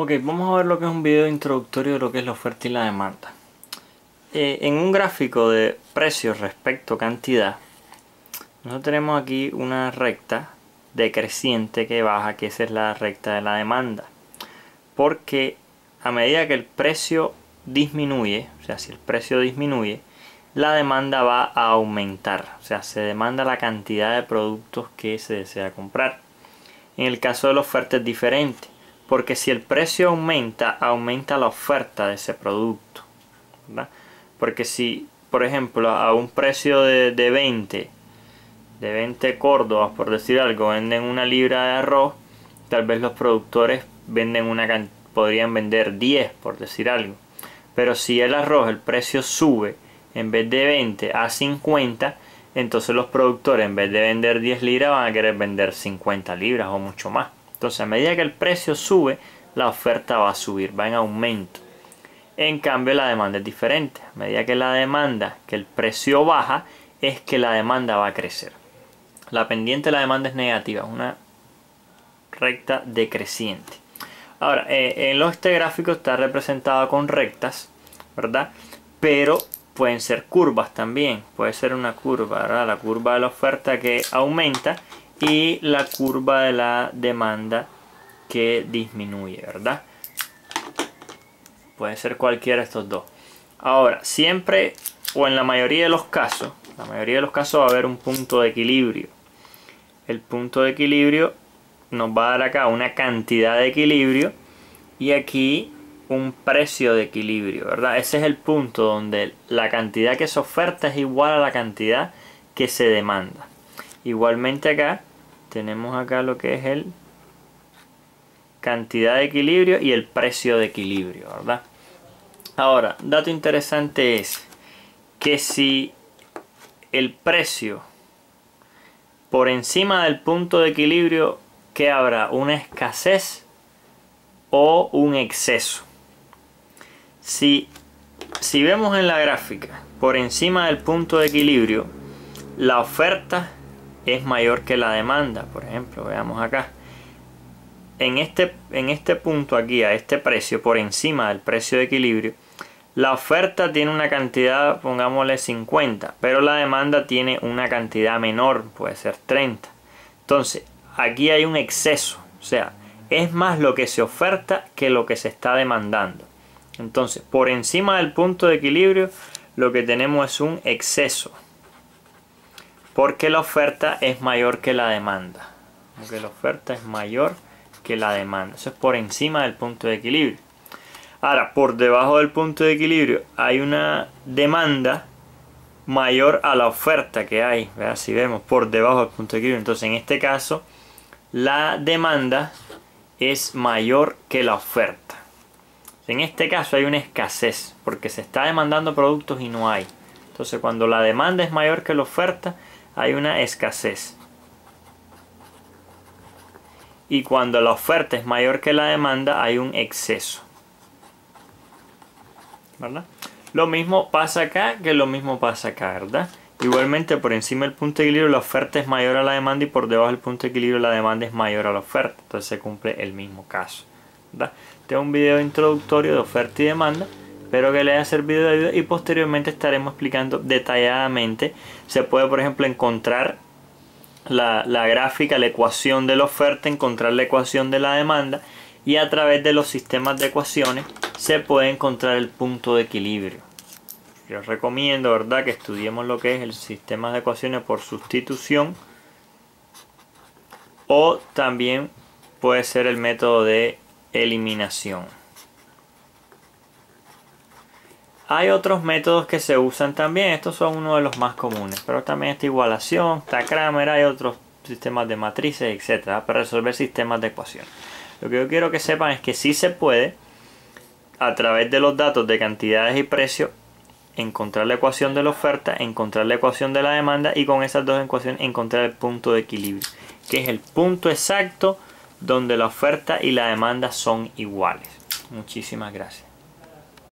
Ok, vamos a ver lo que es un video introductorio de lo que es la oferta y la demanda. En un gráfico de precios respecto a cantidad, nosotros tenemos aquí una recta decreciente que baja, que esa es la recta de la demanda. Porque a medida que el precio disminuye, o sea, si el precio disminuye, la demanda va a aumentar. O sea, se demanda la cantidad de productos que se desea comprar. En el caso de la oferta es diferente. Porque si el precio aumenta, aumenta la oferta de ese producto, ¿verdad? Porque si, por ejemplo, a un precio de 20 córdobas, por decir algo, venden una libra de arroz, tal vez los productores venden podrían vender 10, por decir algo. Pero si el arroz, el precio sube, en vez de 20 a 50, entonces los productores, en vez de vender 10 libras, van a querer vender 50 libras o mucho más. Entonces, a medida que el precio sube, la oferta va a subir, va en aumento. En cambio, la demanda es diferente. A medida que el precio baja, es que la demanda va a crecer. La pendiente de la demanda es negativa, una recta decreciente. Ahora, este gráfico está representado con rectas, ¿verdad? Pero pueden ser curvas también. Puede ser una curva, ¿verdad? La curva de la oferta que aumenta y la curva de la demanda que disminuye, ¿verdad? Puede ser cualquiera de estos dos. Ahora, siempre o en la mayoría de los casos va a haber un punto de equilibrio. El punto de equilibrio nos va a dar acá una cantidad de equilibrio y aquí un precio de equilibrio, ¿verdad? Ese es el punto donde la cantidad que se oferta es igual a la cantidad que se demanda. Igualmente acá tenemos acá lo que es el cantidad de equilibrio y el precio de equilibrio, ¿verdad? Ahora, dato interesante es que si el precio por encima del punto de equilibrio, ¿qué habrá? ¿Una escasez o un exceso? Si vemos en la gráfica, por encima del punto de equilibrio, la oferta es mayor que la demanda. Por ejemplo, veamos acá en este punto aquí, a este precio por encima del precio de equilibrio, la oferta tiene una cantidad, pongámosle 50, pero la demanda tiene una cantidad menor, puede ser 30. Entonces aquí hay un exceso, o sea, es más lo que se oferta que lo que se está demandando. Entonces, por encima del punto de equilibrio lo que tenemos es un exceso, porque la oferta es mayor que la demanda. Porque la oferta es mayor que la demanda. Eso es por encima del punto de equilibrio. Ahora, por debajo del punto de equilibrio hay una demanda mayor a la oferta que hay, ¿verdad? Si vemos por debajo del punto de equilibrio. Entonces, en este caso, la demanda es mayor que la oferta. En este caso hay una escasez, porque se está demandando productos y no hay. Entonces, cuando la demanda es mayor que la oferta, hay una escasez. Y cuando la oferta es mayor que la demanda, hay un exceso, ¿verdad? Lo mismo pasa acá, que lo mismo pasa acá, ¿verdad? Igualmente, por encima del punto de equilibrio la oferta es mayor a la demanda, y por debajo del punto de equilibrio la demanda es mayor a la oferta. Entonces se cumple el mismo caso, ¿verdad? Este es un video introductorio de oferta y demanda. Espero que les haya servido de ayuda y posteriormente estaremos explicando detalladamente. Se puede, por ejemplo, encontrar la gráfica, la ecuación de la oferta, encontrar la ecuación de la demanda, y a través de los sistemas de ecuaciones se puede encontrar el punto de equilibrio. Yo os recomiendo, ¿verdad?, que estudiemos lo que es el sistema de ecuaciones por sustitución, o también puede ser el método de eliminación. Hay otros métodos que se usan también, estos son uno de los más comunes, pero también esta igualación, esta Cramer, hay otros sistemas de matrices, etcétera, para resolver sistemas de ecuaciones. Lo que yo quiero que sepan es que sí se puede, a través de los datos de cantidades y precios, encontrar la ecuación de la oferta, encontrar la ecuación de la demanda, y con esas dos ecuaciones encontrar el punto de equilibrio, que es el punto exacto donde la oferta y la demanda son iguales. Muchísimas gracias.